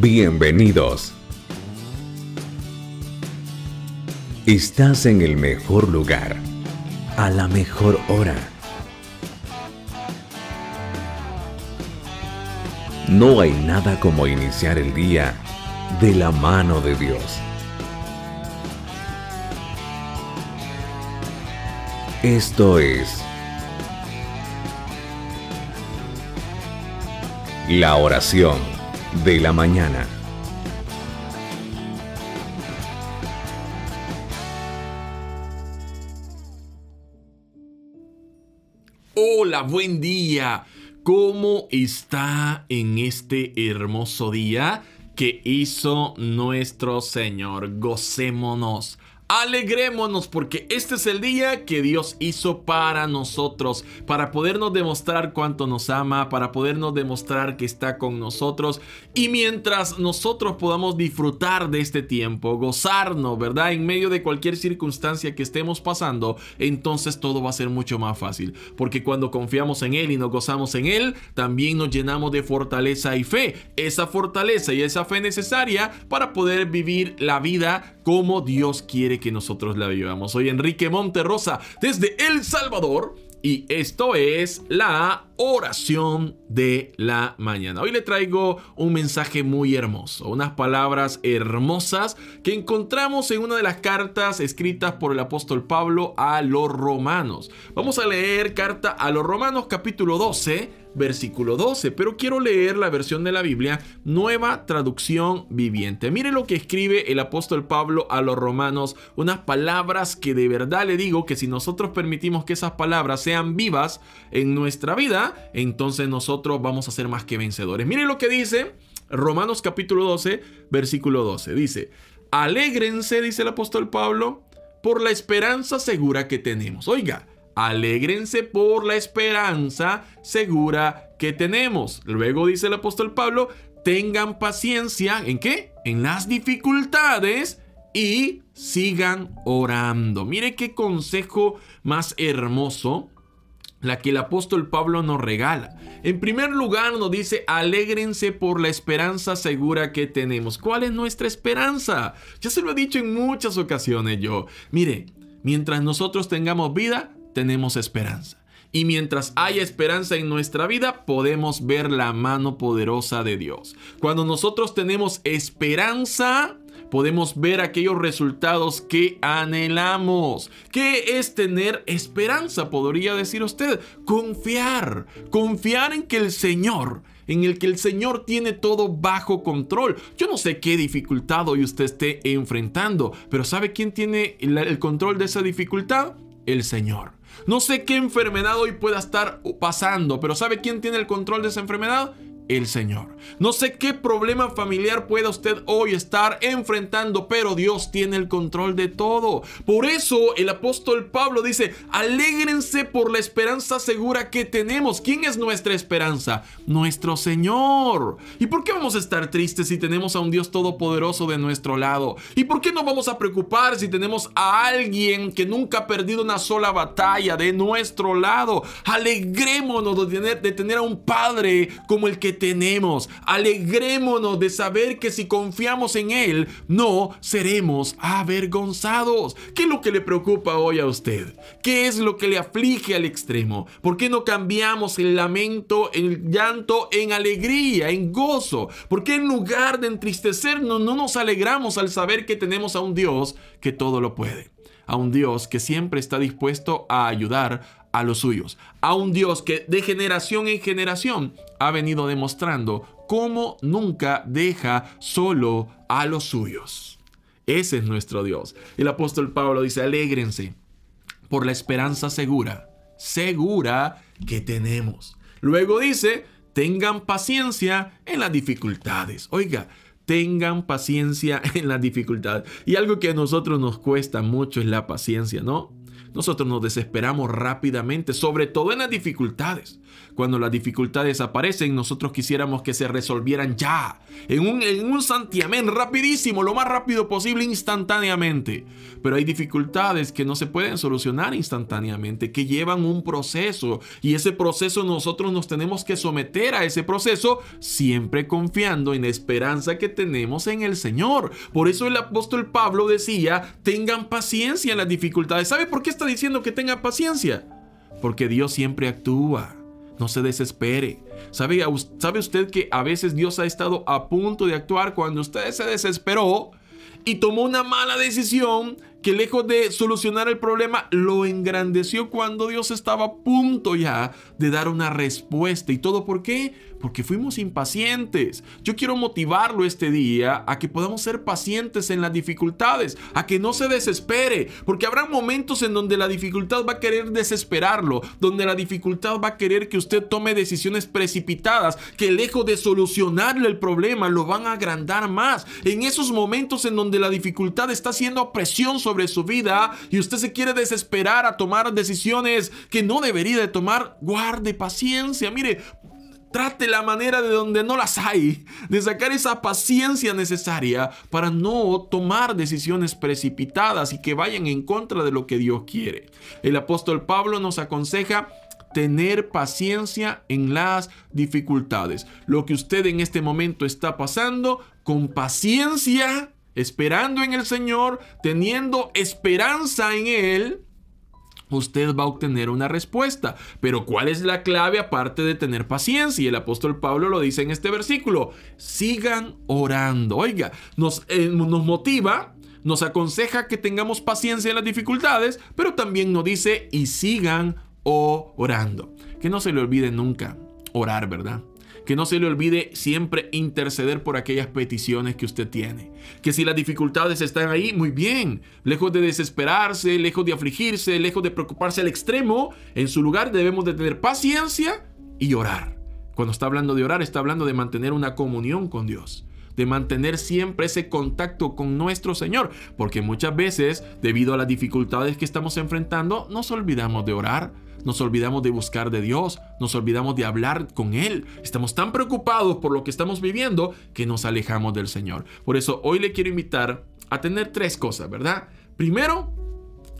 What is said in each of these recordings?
Bienvenidos. Estás en el mejor lugar, a la mejor hora. No hay nada como iniciar el día de la mano de Dios. Esto es la oración de la mañana. Hola, buen día. ¿Cómo está en este hermoso día que hizo nuestro Señor? Gocémonos. Alegrémonos porque este es el día que Dios hizo para nosotros, para podernos demostrar cuánto nos ama, para podernos demostrar que está con nosotros. Y mientras nosotros podamos disfrutar de este tiempo, gozarnos, ¿verdad? En medio de cualquier circunstancia que estemos pasando, entonces todo va a ser mucho más fácil. Porque cuando confiamos en Él y nos gozamos en Él, también nos llenamos de fortaleza y fe. Esa fortaleza y esa fe necesaria para poder vivir la vida como Dios quiere que nosotros la vivamos. Soy Enrique Monterroza desde El Salvador y esto es la oración de la mañana. Hoy le traigo un mensaje muy hermoso, unas palabras hermosas que encontramos en una de las cartas escritas por el apóstol Pablo a los romanos. Vamos a leer carta a los romanos capítulo 12. Versículo 12, pero quiero leer la versión de la Biblia, Nueva Traducción Viviente. Mire lo que escribe el apóstol Pablo a los romanos, unas palabras que de verdad le digo que si nosotros permitimos que esas palabras sean vivas en nuestra vida, entonces nosotros vamos a ser más que vencedores. Mire lo que dice Romanos capítulo 12, versículo 12. Dice, alégrense, dice el apóstol Pablo, por la esperanza segura que tenemos. Oiga, alégrense por la esperanza segura que tenemos. Luego dice el apóstol Pablo, tengan paciencia, ¿en qué? En las dificultades y sigan orando. Mire qué consejo más hermoso la que el apóstol Pablo nos regala. En primer lugar nos dice, alégrense por la esperanza segura que tenemos. ¿Cuál es nuestra esperanza? Ya se lo he dicho en muchas ocasiones yo. Mire, mientras nosotros tengamos vida, tenemos esperanza. Y mientras haya esperanza en nuestra vida, podemos ver la mano poderosa de Dios. Cuando nosotros tenemos esperanza, podemos ver aquellos resultados que anhelamos. ¿Qué es tener esperanza? Podría decir usted, confiar. Confiar en que el Señor, tiene todo bajo control. Yo no sé qué dificultad hoy usted esté enfrentando, pero ¿sabe quién tiene el control de esa dificultad? El Señor. No sé qué enfermedad hoy pueda estar pasando, pero ¿sabe quién tiene el control de esa enfermedad? El Señor. No sé qué problema familiar pueda usted hoy estar enfrentando, pero Dios tiene el control de todo. Por eso el apóstol Pablo dice, alégrense por la esperanza segura que tenemos. ¿Quién es nuestra esperanza? Nuestro Señor. ¿Y por qué vamos a estar tristes si tenemos a un Dios todopoderoso de nuestro lado? ¿Y por qué nos vamos a preocupar si tenemos a alguien que nunca ha perdido una sola batalla de nuestro lado? Alegrémonos de tener a un Padre como el que tenemos. Alegrémonos de saber que si confiamos en Él, no seremos avergonzados. ¿Qué es lo que le preocupa hoy a usted? ¿Qué es lo que le aflige al extremo? ¿Por qué no cambiamos el lamento, el llanto, en alegría, en gozo? ¿Por qué en lugar de entristecernos, no nos alegramos al saber que tenemos a un Dios que todo lo puede? A un Dios que siempre está dispuesto a ayudar a los suyos. A un Dios que de generación en generación ha venido demostrando cómo nunca deja solo a los suyos. Ese es nuestro Dios. El apóstol Pablo dice, alégrense por la esperanza segura que tenemos. Luego dice, tengan paciencia en las dificultades. Oiga, tengan paciencia en las dificultades. Y algo que a nosotros nos cuesta mucho es la paciencia, ¿no? Nosotros nos desesperamos rápidamente, sobre todo en las dificultades. Cuando las dificultades aparecen, nosotros quisiéramos que se resolvieran ya, en un santiamén, rapidísimo, lo más rápido posible, instantáneamente. Pero hay dificultades que no se pueden solucionar instantáneamente, que llevan un proceso, y ese proceso nosotros nos tenemos que someter a ese proceso, siempre confiando en la esperanza que tenemos en el Señor. Por eso el apóstol Pablo decía, tengan paciencia en las dificultades. ¿Sabe por qué está diciendo que tengan paciencia? Porque Dios siempre actúa. No se desespere. ¿Sabe usted que a veces Dios ha estado a punto de actuar cuando usted se desesperó y tomó una mala decisión que, lejos de solucionar el problema, lo engrandeció cuando Dios estaba a punto ya de dar una respuesta? ¿Y todo por qué? Porque fuimos impacientes. Yo quiero motivarlo este día a que podamos ser pacientes en las dificultades, a que no se desespere, porque habrá momentos en donde la dificultad va a querer desesperarlo, donde la dificultad va a querer que usted tome decisiones precipitadas, que lejos de solucionarle el problema, lo van a agrandar más. En esos momentos en donde la dificultad está haciendo presión sobre su vida y usted se quiere desesperar a tomar decisiones que no debería de tomar, guarde paciencia. Mire, trate la manera de donde no las hay, de sacar esa paciencia necesaria para no tomar decisiones precipitadas y que vayan en contra de lo que Dios quiere. El apóstol Pablo nos aconseja tener paciencia en las dificultades. Lo que usted en este momento está pasando, con paciencia, esperando en el Señor, teniendo esperanza en Él, usted va a obtener una respuesta. Pero ¿cuál es la clave aparte de tener paciencia? Y el apóstol Pablo lo dice en este versículo. Sigan orando. Oiga, nos motiva, nos aconseja que tengamos paciencia en las dificultades, pero también nos dice, y sigan orando. Que no se le olvide nunca orar, ¿verdad? Que no se le olvide siempre interceder por aquellas peticiones que usted tiene. Que si las dificultades están ahí, muy bien. Lejos de desesperarse, lejos de afligirse, lejos de preocuparse al extremo, en su lugar debemos de tener paciencia y orar. Cuando está hablando de orar, está hablando de mantener una comunión con Dios, de mantener siempre ese contacto con nuestro Señor, porque muchas veces, debido a las dificultades que estamos enfrentando, nos olvidamos de orar, nos olvidamos de buscar de Dios, nos olvidamos de hablar con Él. Estamos tan preocupados por lo que estamos viviendo que nos alejamos del Señor. Por eso hoy le quiero invitar a tener tres cosas, ¿verdad? Primero,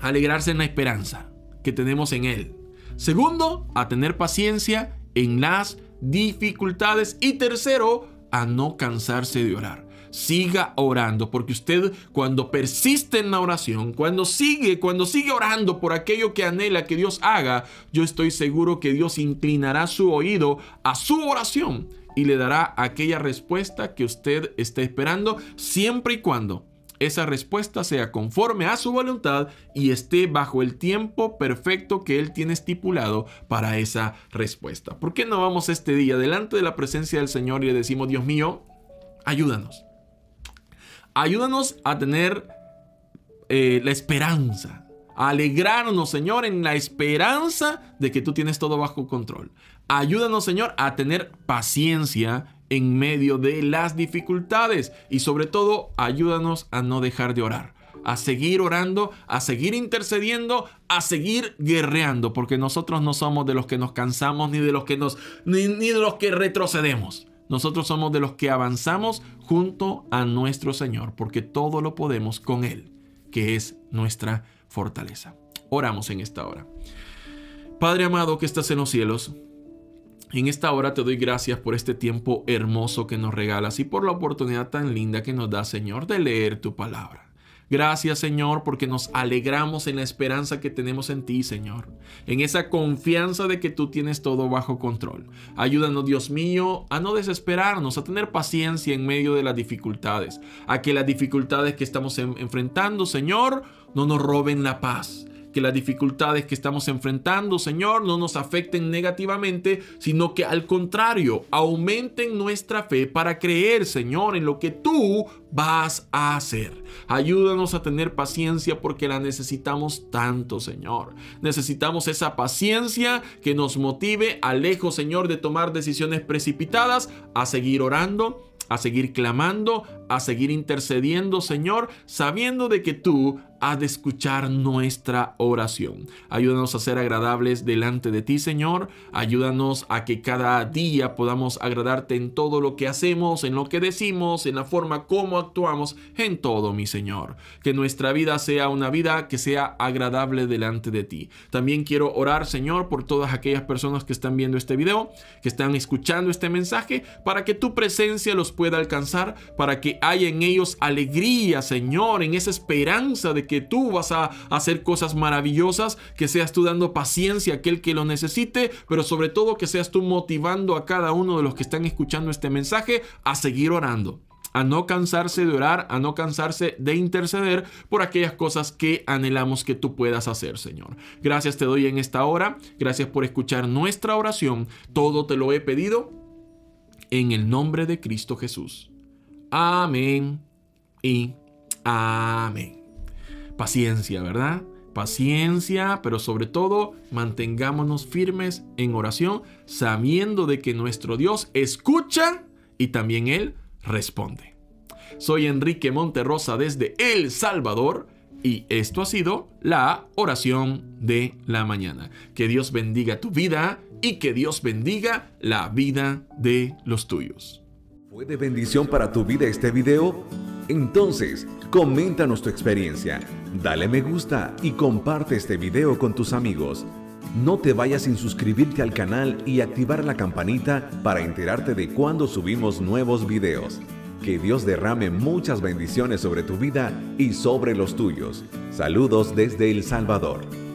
alegrarse en la esperanza que tenemos en Él. Segundo, a tener paciencia en las dificultades. Y tercero, a no cansarse de orar. Siga orando, porque usted, cuando persiste en la oración, cuando sigue orando por aquello que anhela que Dios haga, yo estoy seguro que Dios inclinará su oído a su oración y le dará aquella respuesta que usted está esperando, siempre y cuando esa respuesta sea conforme a su voluntad y esté bajo el tiempo perfecto que Él tiene estipulado para esa respuesta. ¿Por qué no vamos este día delante de la presencia del Señor y le decimos, Dios mío, ayúdanos? Ayúdanos a tener la esperanza, a alegrarnos, Señor, en la esperanza de que tú tienes todo bajo control. Ayúdanos, Señor, a tener paciencia en medio de las dificultades y, sobre todo, ayúdanos a no dejar de orar, a seguir orando, a seguir intercediendo, a seguir guerreando, porque nosotros no somos de los que nos cansamos ni de los que retrocedemos. Nosotros somos de los que avanzamos junto a nuestro Señor, porque todo lo podemos con Él, que es nuestra fortaleza. Oramos en esta hora. Padre amado que estás en los cielos, en esta hora te doy gracias por este tiempo hermoso que nos regalas y por la oportunidad tan linda que nos das, Señor, de leer tu palabra. Gracias, Señor, porque nos alegramos en la esperanza que tenemos en ti, Señor, en esa confianza de que tú tienes todo bajo control. Ayúdanos, Dios mío, a no desesperarnos, a tener paciencia en medio de las dificultades, a que las dificultades que estamos enfrentando, Señor, no nos roben la paz. Que las dificultades que estamos enfrentando, Señor, no nos afecten negativamente, sino que al contrario, aumenten nuestra fe para creer, Señor, en lo que tú vas a hacer. Ayúdanos a tener paciencia porque la necesitamos tanto, Señor. Necesitamos esa paciencia que nos motive a, lejos, Señor, de tomar decisiones precipitadas, a seguir orando, a seguir clamando, a seguir intercediendo, Señor, sabiendo de que tú has de escuchar nuestra oración. Ayúdanos a ser agradables delante de ti, Señor. Ayúdanos a que cada día podamos agradarte en todo lo que hacemos, en lo que decimos, en la forma como actuamos, en todo, mi Señor. Que nuestra vida sea una vida que sea agradable delante de ti. También quiero orar, Señor, por todas aquellas personas que están viendo este video, que están escuchando este mensaje, para que tu presencia los pueda alcanzar, para que haya en ellos alegría, Señor, en esa esperanza de que tú vas a hacer cosas maravillosas, que seas tú dando paciencia a aquel que lo necesite, pero sobre todo que seas tú motivando a cada uno de los que están escuchando este mensaje a seguir orando, a no cansarse de orar, a no cansarse de interceder por aquellas cosas que anhelamos que tú puedas hacer, Señor. Gracias te doy en esta hora, gracias por escuchar nuestra oración, todo te lo he pedido en el nombre de Cristo Jesús. Amén y amén. Paciencia, ¿verdad? Paciencia, pero sobre todo mantengámonos firmes en oración, sabiendo de que nuestro Dios escucha y también Él responde. Soy Enrique Monterroza desde El Salvador y esto ha sido la oración de la mañana. Que Dios bendiga tu vida y que Dios bendiga la vida de los tuyos. ¿Fue de bendición para tu vida este video? Entonces, coméntanos tu experiencia, dale me gusta y comparte este video con tus amigos. No te vayas sin suscribirte al canal y activar la campanita para enterarte de cuando subimos nuevos videos. Que Dios derrame muchas bendiciones sobre tu vida y sobre los tuyos. Saludos desde El Salvador.